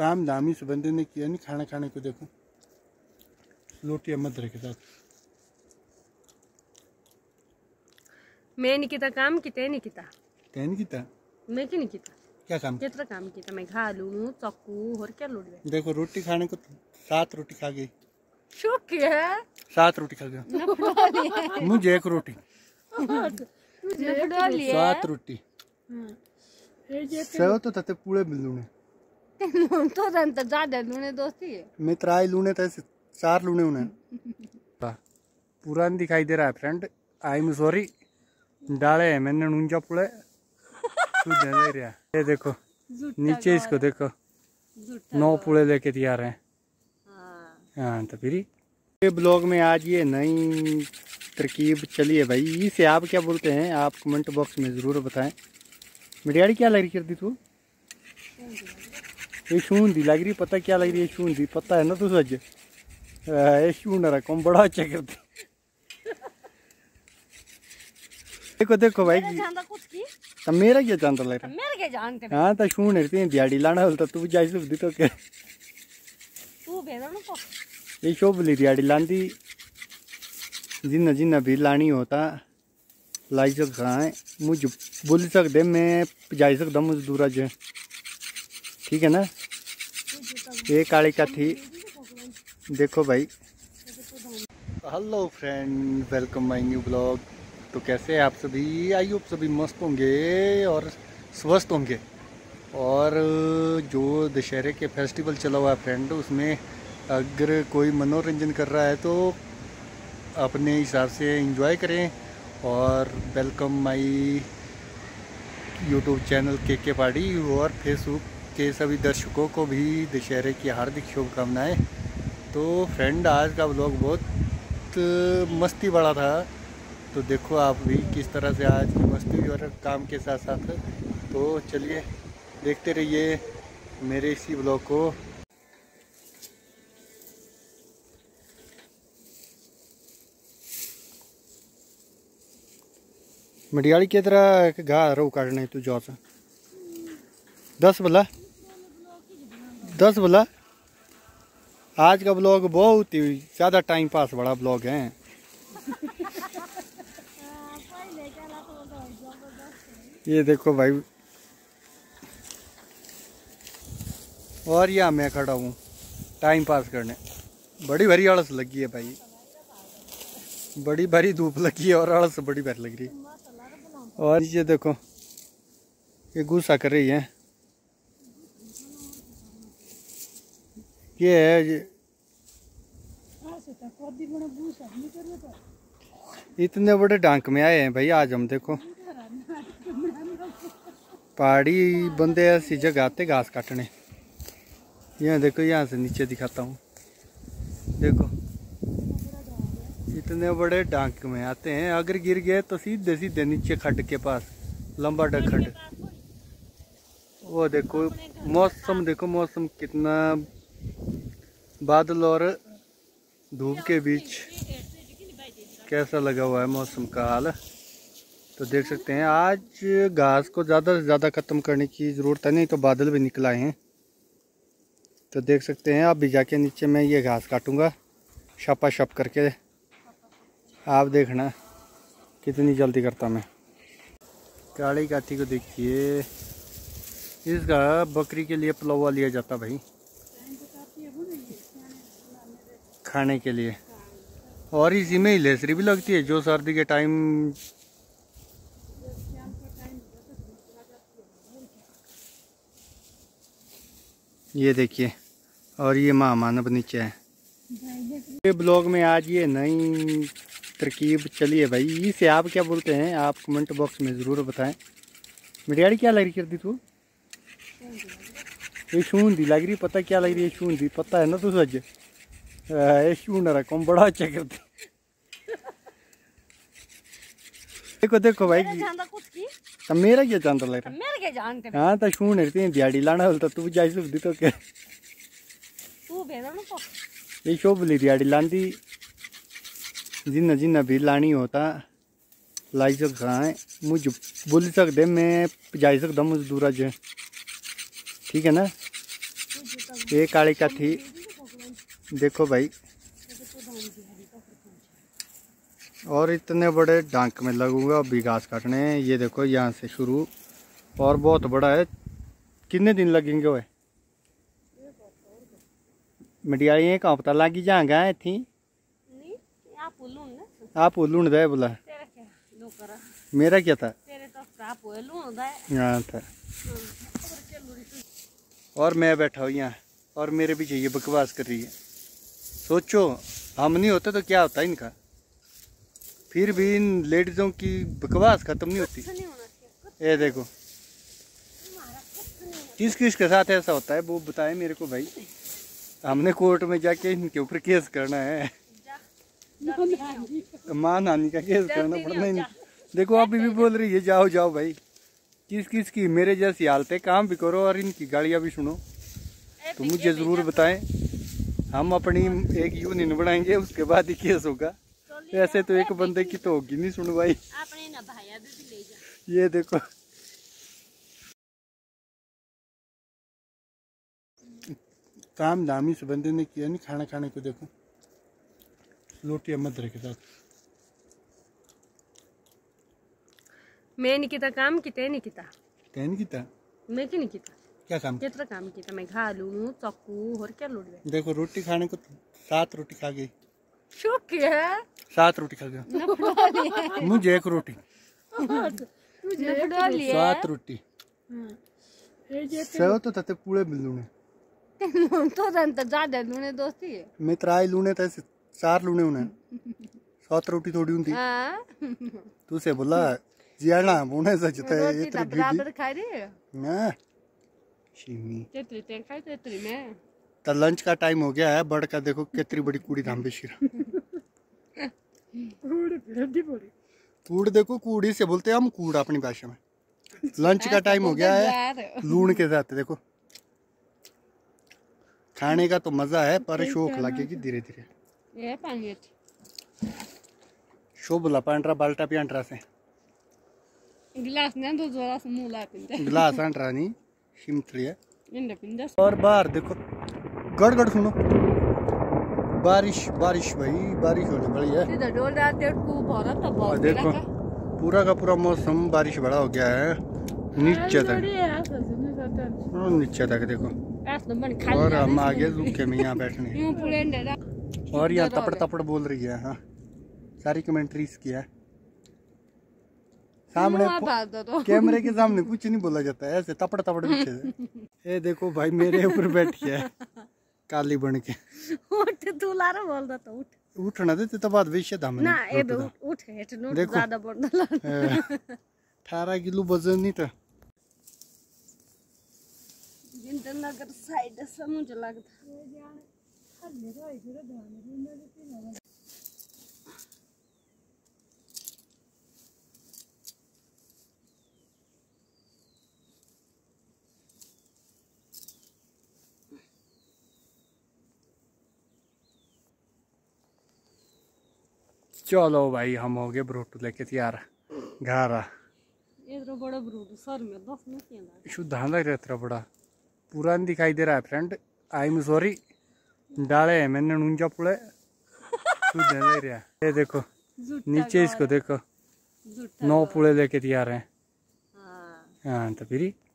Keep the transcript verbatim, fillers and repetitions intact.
काम धामी से बंदे ने किया नहीं। खाना खाने को देखो, रोटी मदरे के साथ। मैं निकिता काम किते निकिता ते निकिता मैं की निकिता क्या काम कितना काम किता मैं खा लूं चक्कू और क्या लोड है। देखो रोटी खाने को सात रोटी खा गई। शौक है सात रोटी खा गया। मुझे एक रोटी सात रोटी सेव तो तते पूरे मिल लूने तो तंत्र ज्यादा लूने दोस्ती है। मैं त्राई लूने थे चार लूने उन्हें पूरा नहीं दिखाई दे रहा है फ्रेंड। I am sorry. डाले है मैंने नूंजा पुड़े ये देखो नीचे इसको देखो नौ पुड़े लेके तैयार हैं। हाँ तो फिर ये ब्लॉग में आज ये नई तरकीब चली है भाई। इसे आप क्या बोलते हैं आप कमेंट बॉक्स में ज़रूर बताएं। मिडियाड़ी क्या लग रही करती तू ये शूंदी लग रही पता क्या लग रही है शूंदी पता है ना तू सज ये शूंड रखो बड़ा अच्छा करती। देखो देखो भाई तो मेरा क्या जानता लग रहा है। हाँ तो शूंड रहती दिहाड़ी लाना बोलता तू जाती तो क्या ये शोभली दिहाड़ी लांदी जिन्ना जिन्ना भी लानी होता लाई सकता है। मुझे बोल सकते मैं पजाई सकता मुझे दूर अज ठीक है ना। ये काली काठी देखो भाई। Hello friend welcome my new blog. तो कैसे आप सभी आई होप सभी मस्त होंगे और स्वस्थ होंगे। और जो दशहरे के फेस्टिवल चला हुआ है फ्रेंड उसमें अगर कोई मनोरंजन कर रहा है तो अपने हिसाब से एंजॉय करें। और वेलकम माय यूट्यूब चैनल के के पार्टी और फेसबुक के सभी दर्शकों को भी दशहरे की हार्दिक शुभकामनाएं। तो फ्रेंड आज का व्लॉग बहुत मस्ती वाला था तो देखो आप भी किस तरह से आज मस्ती और काम के साथ साथ। तो चलिए देखते रहिए मेरे इसी ब्लॉग को। मटियाली की तरह घा रो काटने तू जाओ सा दस बोला दस बोला। आज का ब्लॉग बहुत ही ज़्यादा टाइम पास बड़ा ब्लॉग है। ये देखो भाई और यहाँ मैं खड़ा हूँ टाइम पास करने। बड़ी भारी आलस लगी है भाई। बड़ी भारी धूप लगी है और आलस बड़ी भारी लग रही है। और ये देखो ये गुस्सा कर रही है। ये है ये इतने बड़े डांक में आए हैं भाई आज हम। देखो पहाड़ी बंदे ऐसी जगह आते घास काटने। यहाँ देखो यहाँ से नीचे दिखाता हूँ। देखो इतने बड़े डांक में आते हैं अगर गिर गए तो सीधे सीधे नीचे खड्ड के पास लंबा खड्ड। वो देखो मौसम देखो मौसम कितना बादल और धूप के बीच कैसा लगा हुआ है मौसम का हाल। तो देख सकते हैं आज घास को ज़्यादा से ज़्यादा ख़त्म करने की ज़रूरत है नहीं तो बादल भी निकल आए हैं। तो देख सकते हैं आप भी जाके नीचे मैं ये घास काटूंगा छापा छप करके आप देखना कितनी जल्दी करता मैं। काली काठी को देखिए इसका बकरी के लिए पलौवा लिया जाता भाई खाने के लिए। और इसी में ही लेसरी भी लगती है जो सर्दी के टाइम। ये देखिए और ये माँ मानव नीचे है। ये ब्लॉग में आज ये नई तरकीब चली है भाई। इसे आप क्या बोलते हैं आप कमेंट बॉक्स में ज़रूर बताएं। मिडियाड़ी क्या लग रही करती तू ये शूंदी लग रही पता क्या लग रही है शूंदी पता है ना तू सज ये शूंड रखो बड़ा अच्छा करती। देखो देखो भाई तो मेरा क्या जानता लग रहा है। हाँ तो शूंड रहती दिहाड़ी लाना बोलता तू जाई सकती तो क्या ये शोभली दिहाड़ी लांदी जिन्ना जिन्ना भी लानी होता लाई सकता है। मुझे बोल सकते मैं जाई सकता मुझे दूर अज ठीक है ना। ये काली का थी। देखो भाई, और इतने बड़े डांक में लगूंगा अभी घास काटने। ये देखो यहाँ से शुरू, और बहुत बड़ा है। कितने दिन लगेंगे वह मिडियाई कहाँ पता लागी जहाँ गए थी। आप उलून दे बोला मेरा क्या था, यहाँ था। और मैं बैठा हूँ यहाँ, और मेरे पीछे ये बकवास कर रही है। सोचो, हम नहीं होते तो क्या होता है इनका। फिर भी इन लेडीजों की बकवास खत्म नहीं होती। ये देखो किस किस के साथ ऐसा होता है वो बताए मेरे को भाई। हमने कोर्ट में जाके इनके ऊपर केस करना है, मां नानी का केस करना पड़ना है। देखो आप भी बोल रही है जाओ जाओ भाई। किस किस की मेरे जैसी हालत है, काम भी करो और इनकी गालियाँ भी सुनो। तो मुझे ज़रूर बताएं, हम अपनी एक यूनियन बनाएंगे, उसके बाद ही केस होगा। ऐसे तो एक बंदे की तो होगी नहीं सुनवाई। ये देखो काम धाम इस बंदे ने किया नहीं। खाना खाने को देखो रोटी मदरे के साथ। मैं निकिता काम किते निकिता ते निकिता मैं की निकिता क्या काम कितना काम किया। मैं खा लूं चक्कू और क्या लूं। देखो रोटी खाने को सात रोटी खा गई। शौक है सात रोटी खा गया। मुझे एक रोटी मुझे सात रोटी सो तो तते पूरे मिल लूने तो तंत ज्यादा लूने दोस्ती है। मैं त्राई लूने ते चार लूने होने सात रोटी थोड़ी हुंदी। हां तू से बोला जियाना बोने सचते इतनी बराबर खा रही है ना शिमी तेरी ते खाई तेरी में। तो लंच का टाइम हो गया है। बड़ का देखो कितनी बड़ी कूड़ी धाम बेशीरा कूड़। देखो कूड़ी से बोलते हैं हम कूड़ अपनी भाषा में। लंच का टाइम हो गया है लून के साथ। देखो खाने का तो मजा है पर शौक लगेगी धीरे धीरे। शो बोला पांडरा बाल्टा पियांडरा से गिलास ना दो जोरा से मुंह ला पिंदा गिलास आंडरा नहीं शिमत्रिया। और बाहर देखो गड़गड़ सुनो बारिश बारिश भाई बारिश होने वाली है। और देखो पूरा का पूरा मौसम बारिश बड़ा हो गया है नीचे तक नीचे तक देखो। और हम आगे रुके में यहाँ बैठने। और यहाँ तपड़ तपड़ बोल रही है। हाँ सारी कमेंट्री इसकी है। सामने कैमरे के सामने कुछ नहीं बोला जाता है, ऐसे तपड़ तपड़ पीछे से। ये देखो भाई मेरे ऊपर बैठ गया है काली बन के। उठ तू लारा बोल दा तो उठ उठना दे तो बाद विषय धाम ना। ए बे उठ हेट नो ज्यादा बोल दा अठारह किलो वजन नहीं था। जिंदनगर साइड से मुझे लगता चलो भाई हम हो गए ब्रूटू लेके तैयार घर। शुद्ध लग रहा इतना बड़ा पूरा नहीं दिखाई दे रहा है फ्रेंड। आई एम सॉरी डाले है मैंने नूंजा पुड़े शुद्ध लग रहा है। ये देखो नीचे इसको देखो नौ पुड़े लेके तैयार है। हाँ तो फिर